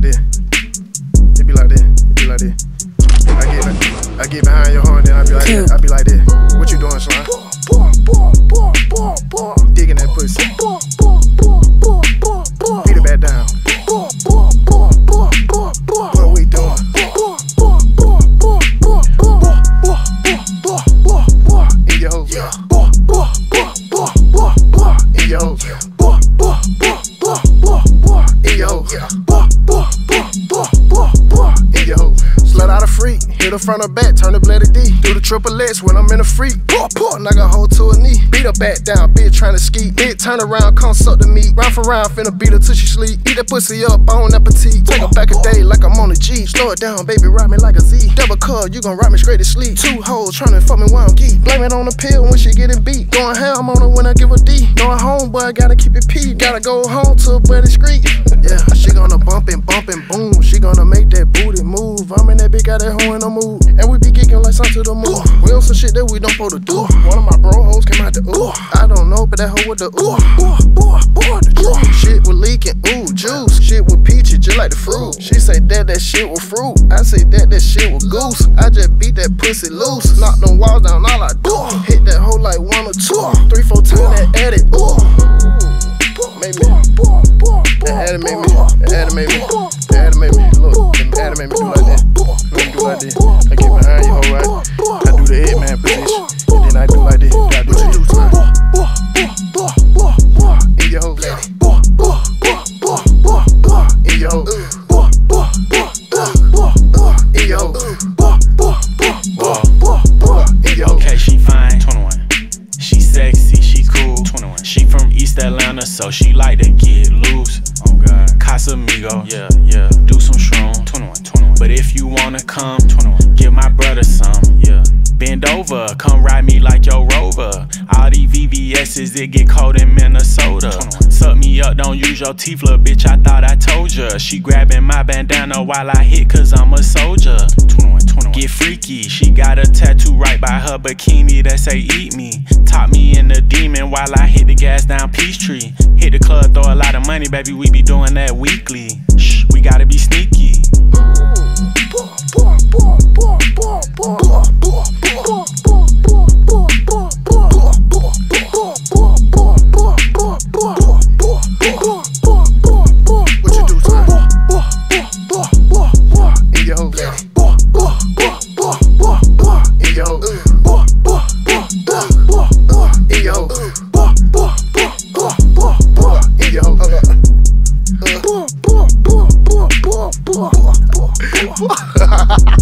like this. It be like this. It be like this. I get behind your horn, then I be like this. I be like this. What you doing, slime? Digging that pussy. Beat it back down. What we doing? In your hoes. In your hoes. In your hoes. In your hoes. Slut out a freak. Hit her front or back, turn the bladder D. Do the triple X when I'm in a freak. Knock a hoe to a knee. Beat her back down, bitch tryna ski. Bitch turn around, come suck the meat. Round for round, finna beat her till she sleep. Eat that pussy up, bone appetite. Take her back a day like I'm on a G. Slow it down, baby, rock me like a Z. Double cup, you gon' rock me straight to sleep. Two hoes tryna fuck me while I'm geek. Blame it on the pill when she getting beat. Going ham on her when I give her D. Knowing home, boy, I gotta keep it P. Gotta go home to a bloody street. Yeah, she gonna bump and bump and boom. She gonna make that booty move. I'm in that bitch, got that hoe in the mood. And we be geeking like something to the moon. We on some shit that we don't supposed to do. One of my bro hoes came out the ooh. I don't know, but that hoe with the ooh. The juice. Shit was leaking, ooh, juice. Shit was peachy, just like the fruit. She say that shit was fruit. I say that shit was goose. I just beat that pussy loose. Knock them walls down, all I do. Hit that hoe like one or two. 3, 4 times that edit, ooh. Made me. That had to make me. That had to make me. That had to make me. Look, that had to make me do like that. Let me do like this. I get behind you, hoe, right? I do the hitman position. And then I do like this. I do this. In your hoes. In your hoes. In your hoes. In your hoes. Okay, she fine. 21. She sexy. She cool. 21. She from East Atlanta, so she like to get loose. Oh God. Casamigos. Yeah, yeah. Do some shrooms. 21. But if you wanna come, 21. Give my brother some. Yeah. Bend over, come ride me like your rover. All these VVS's, it get cold in Minnesota. 21. Suck me up, don't use your teeth, little bitch, I thought I told ya. She grabbing my bandana while I hit, cause I'm a soldier. 21. Get freaky, she got a tattoo right by her bikini that say eat me. Top me in the demon while I hit the gas down Peachtree. Hit the club, throw a lot of money, baby, we be doing that weekly. Shh, we gotta be sneaky. Ha ha ha.